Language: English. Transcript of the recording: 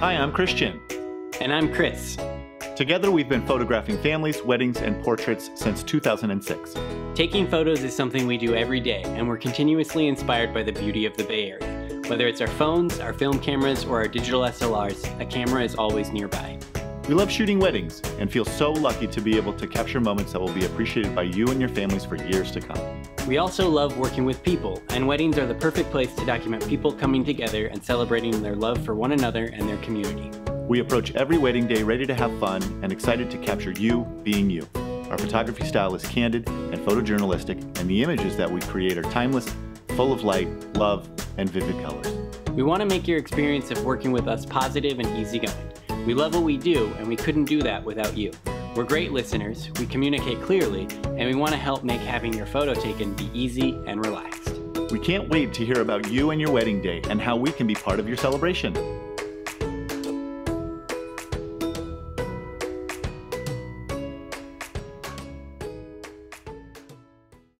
Hi, I'm Christian. And I'm Chris. Together, we've been photographing families, weddings, and portraits since 2006. Taking photos is something we do every day, and we're continuously inspired by the beauty of the Bay Area. Whether it's our phones, our film cameras, or our digital SLRs, a camera is always nearby. We love shooting weddings and feel so lucky to be able to capture moments that will be appreciated by you and your families for years to come. We also love working with people, and weddings are the perfect place to document people coming together and celebrating their love for one another and their community. We approach every wedding day ready to have fun and excited to capture you being you. Our photography style is candid and photojournalistic, and the images that we create are timeless, full of light, love, and vivid colors. We want to make your experience of working with us positive and easygoing. We love what we do, and we couldn't do that without you. We're great listeners, we communicate clearly, and we want to help make having your photo taken be easy and relaxed. We can't wait to hear about you and your wedding day and how we can be part of your celebration.